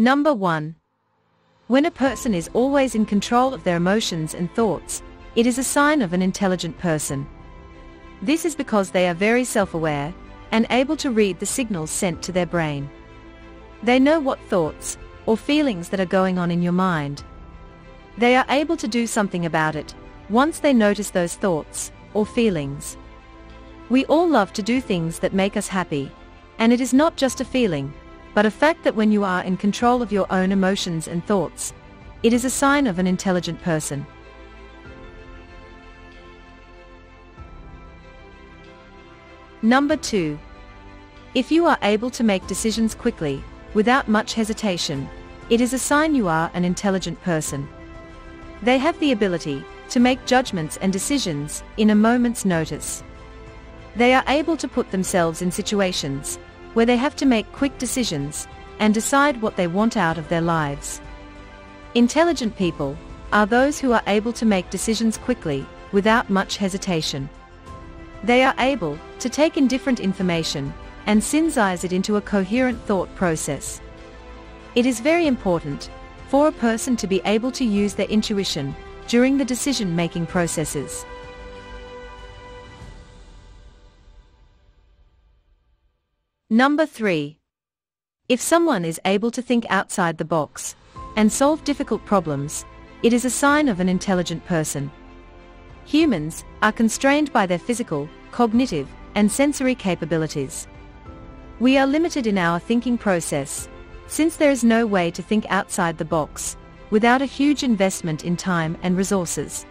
Number 1. When a person is always in control of their emotions and thoughts, it is a sign of an intelligent person. This is because they are very self-aware and able to read the signals sent to their brain. They know what thoughts or feelings that are going on in your mind. They are able to do something about it once they notice those thoughts or feelings. We all love to do things that make us happy, and it is not just a feeling, but a fact that when you are in control of your own emotions and thoughts, it is a sign of an intelligent person. Number 2. If you are able to make decisions quickly, without much hesitation, it is a sign you are an intelligent person. They have the ability to make judgments and decisions in a moment's notice. They are able to put themselves in situations where they have to make quick decisions and decide what they want out of their lives. Intelligent people are those who are able to make decisions quickly, without much hesitation. They are able to take in different information and synthesize it into a coherent thought process. It is very important for a person to be able to use their intuition during the decision-making processes. Number 3. If someone is able to think outside the box and solve difficult problems, it is a sign of an intelligent person. Humans are constrained by their physical, cognitive, and sensory capabilities. We are limited in our thinking process, since there is no way to think outside the box without a huge investment in time and resources.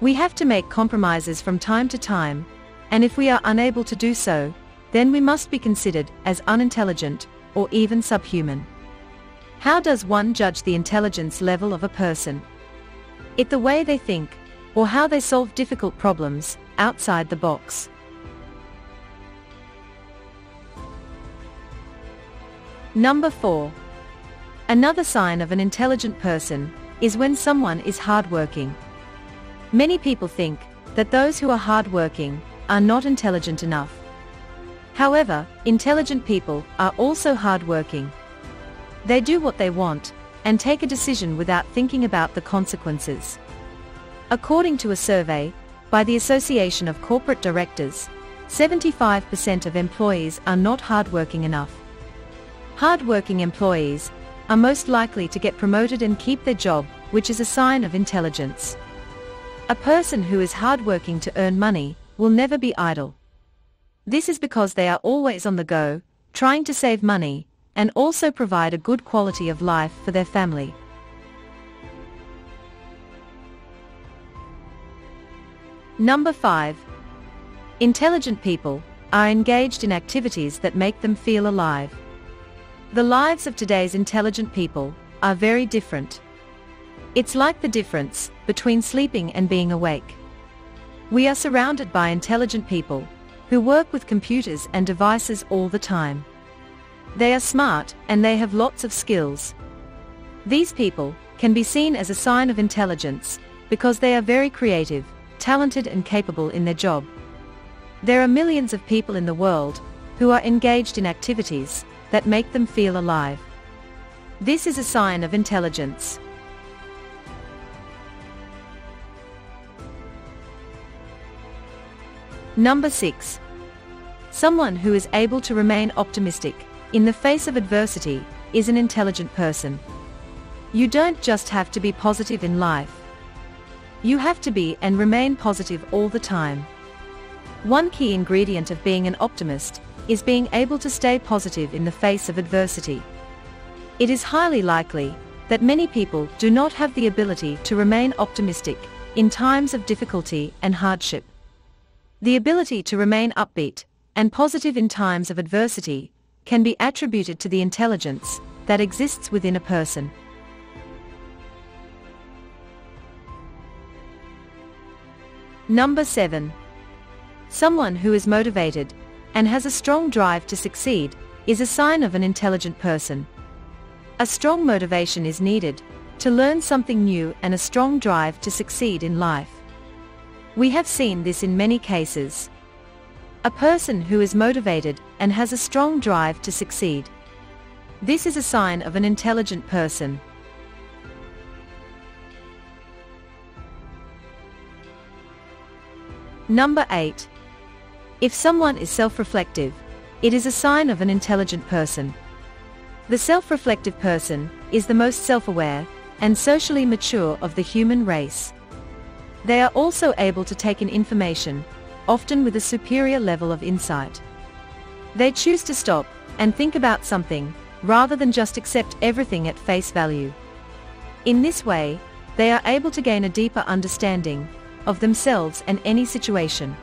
We have to make compromises from time to time, and if we are unable to do so, then we must be considered as unintelligent or even subhuman. How does one judge the intelligence level of a person? Is it the way they think, or how they solve difficult problems outside the box? Number 4. Another sign of an intelligent person is when someone is hardworking. Many people think that those who are hardworking are not intelligent enough. However, intelligent people are also hardworking. They do what they want and take a decision without thinking about the consequences. According to a survey by the Association of Corporate Directors, 75% of employees are not hardworking enough. Hardworking employees are most likely to get promoted and keep their job, which is a sign of intelligence. A person who is hardworking to earn money will never be idle. This is because they are always on the go, trying to save money, and also provide a good quality of life for their family. Number 5. Intelligent people are engaged in activities that make them feel alive. The lives of today's intelligent people are very different. It's like the difference between sleeping and being awake. We are surrounded by intelligent people who work with computers and devices all the time. They are smart and they have lots of skills. These people can be seen as a sign of intelligence because they are very creative, talented and capable in their job. There are millions of people in the world who are engaged in activities that make them feel alive. This is a sign of intelligence. Number 6. Someone who is able to remain optimistic in the face of adversity is an intelligent person. You don't just have to be positive in life. You have to be and remain positive all the time. One key ingredient of being an optimist is being able to stay positive in the face of adversity. It is highly likely that many people do not have the ability to remain optimistic in times of difficulty and hardship. The ability to remain upbeat and positive in times of adversity can be attributed to the intelligence that exists within a person. Number 7. Someone who is motivated and has a strong drive to succeed is a sign of an intelligent person. A strong motivation is needed to learn something new and a strong drive to succeed in life. We have seen this in many cases. A person who is motivated and has a strong drive to succeed This is a sign of an intelligent person. Number 8. If someone is self-reflective, it is a sign of an intelligent person. The self-reflective person is the most self-aware and socially mature of the human race. They are also able to take in information, often with a superior level of insight. They choose to stop and think about something, rather than just accept everything at face value. In this way, they are able to gain a deeper understanding of themselves and any situation.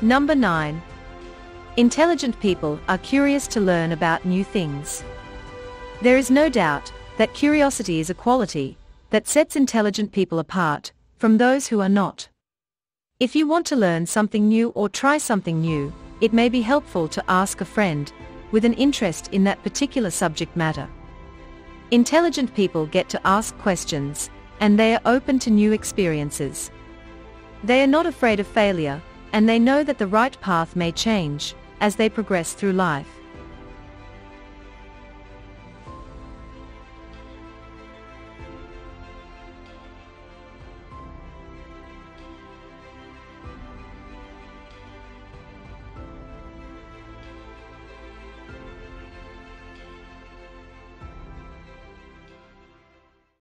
Number 9. Intelligent people are curious to learn about new things. There is no doubt that curiosity is a quality that sets intelligent people apart from those who are not. If you want to learn something new or try something new, it may be helpful to ask a friend with an interest in that particular subject matter. Intelligent people get to ask questions, and they are open to new experiences. They are not afraid of failure, and they know that the right path may change as they progress through life.